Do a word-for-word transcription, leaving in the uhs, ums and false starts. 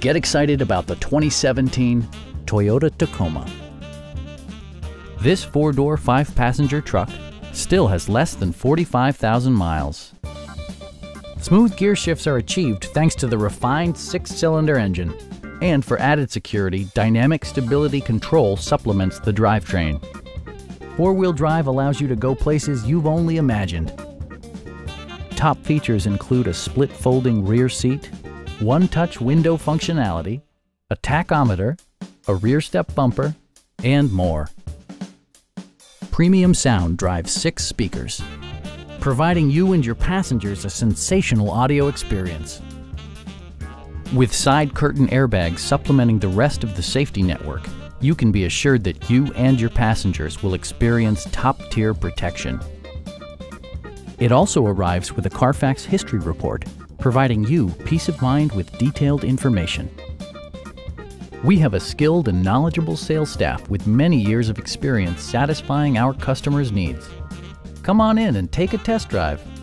Get excited about the twenty seventeen Toyota Tacoma. This four-door, five-passenger truck still has less than forty-five thousand miles. Smooth gear shifts are achieved thanks to the refined six-cylinder engine. And for added security, dynamic stability control supplements the drivetrain. Four-wheel drive allows you to go places you've only imagined. Top features include a split folding rear seat, one-touch window functionality, a tachometer, a rear step bumper, and more. Premium sound drives six speakers, providing you and your passengers a sensational audio experience. With side curtain airbags supplementing the rest of the safety network, you can be assured that you and your passengers will experience top-tier protection. It also arrives with a Carfax history report, providing you peace of mind with detailed information. We have a skilled and knowledgeable sales staff with many years of experience satisfying our customers' needs. Come on in and take a test drive.